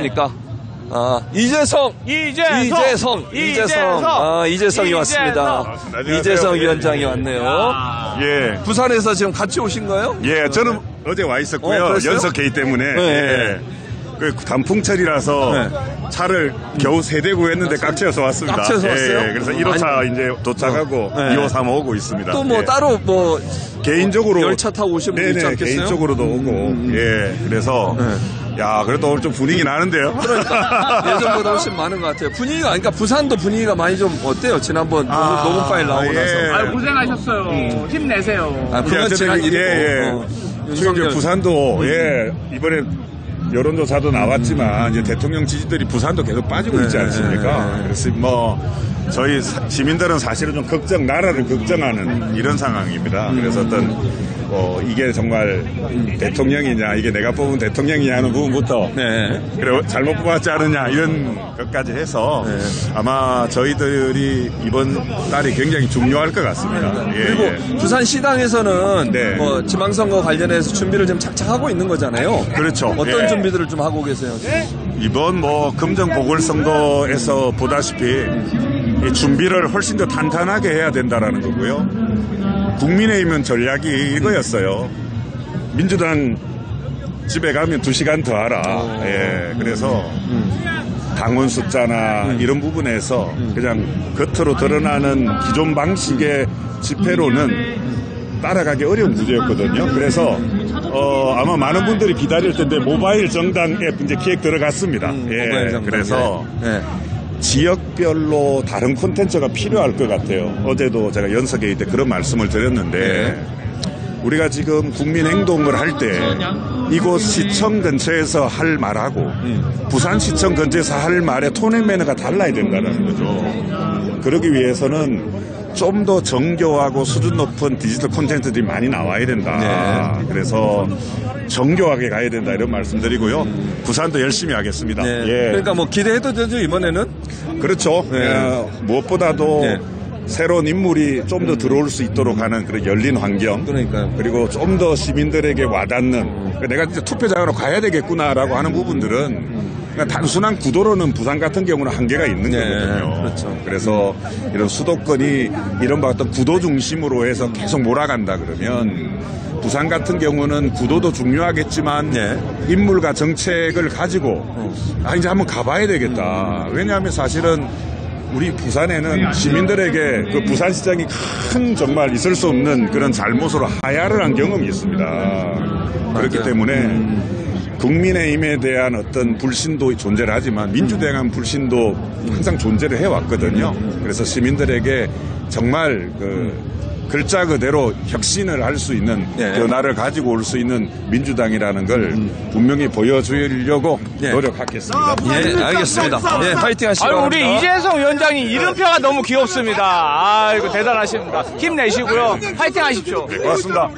왔습니까? 아, 이재성이 왔습니다. 맞습니다. 이재성 위원장이 왔네요. 예. 부산에서 지금 같이 오신가요? 예, 저는 어제 와 있었고요. 연석 개의 때문에. 네. 예. 그 단풍철이라서 네. 차를 겨우 세 대고 했는데 깍 채워서 왔습니다. 깍 채워서 왔어요? 예, 그래서 1호차 이제 도착하고 2호, 3호 오고 있습니다. 또 뭐 예. 따로 뭐 개인적으로 열차 타고 오신 분이 있지 않겠어요? 개인적으로도 오고 예, 그래서 야 그래도 오늘 좀 분위기 나는데요? 그러니까 예전보다 훨씬 많은 것 같아요. 분위기가 그러니까 부산도 분위기가 많이 좀 어때요? 지난번 녹음 파일 나오고 나서 고생하셨어요. 힘내세요. 부산 지난 일이고 지금 부산도 이번에 여론조사도 나왔지만 이제 대통령 지지들이 부산도 계속 빠지고 있지 않습니까? 그래서 뭐 저희 시민들은 사실은 좀 나라를 걱정하는 이런 상황입니다. 그래서 어떤 이게 정말 대통령이냐, 이게 내가 뽑은 대통령이냐 하는 부분부터 그리고 잘못 뽑았지 않느냐 이런 것까지 해서 아마 저희들이 이번 달이 굉장히 중요할 것 같습니다. 그리고 부산시당에서는 뭐 지방선거 관련해서 준비를 좀 착착하고 있는 거잖아요. 그렇죠. 어떤 준비들을 좀 하고 계세요? 이번 뭐 금정보궐선거에서 보다시피 이 준비를 훨씬 더 탄탄하게 해야 된다라는 거고요. 국민의힘은 전략이 이거였어요. 민주당 집에 가면 2시간 더 하라. 그래서 당원 숫자나 이런 부분에서 그냥 겉으로 드러나는 기존 방식의 집회로는 따라가기 어려운 구조였거든요. 그래서 아마 많은 분들이 기다릴 텐데 모바일 정당 앱 이제 기획 들어갔습니다. 그래서 지역별로 다른 콘텐츠가 필요할 것 같아요. 어제도 제가 연석회의 때 그런 말씀을 드렸는데 우리가 지금 국민행동을 할 때 이곳 시청 근처에서 할 말하고 부산시청 근처에서 할 말의 톤앤 매너가 달라야 된다는 거죠. 그러기 위해서는 좀 더 정교하고 수준 높은 디지털 콘텐츠들이 많이 나와야 된다. 그래서 정교하게 가야 된다 이런 말씀드리고요. 부산도 열심히 하겠습니다. 그러니까 뭐 기대해도 되죠 이번에는? 그렇죠. 무엇보다도 새로운 인물이 좀 더 들어올 수 있도록 하는 그런 열린 환경. 그러니까요. 그리고 좀 더 시민들에게 와닿는 내가 이제 투표장으로 가야 되겠구나라고 하는 부분들은 그러니까 단순한 구도로는 부산 같은 경우는 한계가 있는 거거든요. 그렇죠. 그래서 이런 수도권이 이른바 어떤 구도 중심으로 해서 계속 몰아간다 그러면 부산 같은 경우는 구도도 중요하겠지만 인물과 정책을 가지고 이제 한번 가봐야 되겠다. 왜냐하면 사실은 우리 부산에는 시민들에게 그 부산시장이 큰 정말 있을 수 없는 그런 잘못으로 하야를 한 경험이 있습니다. 그렇기 때문에 국민의힘에 대한 어떤 불신도 존재를 하지만 민주당에 대한 불신도 항상 존재를 해왔거든요. 그래서 시민들에게 정말 글자 그대로 혁신을 할 수 있는 변화를 가지고 올 수 있는 민주당이라는 걸 분명히 보여주려고 노력하겠습니다. 예, 알겠습니다. 예, 파이팅 하시기 바랍니다. 우리 이재성 위원장이 이름표가 너무 귀엽습니다. 아이고 대단하십니다. 힘내시고요. 파이팅 하십시오. 네, 고맙습니다.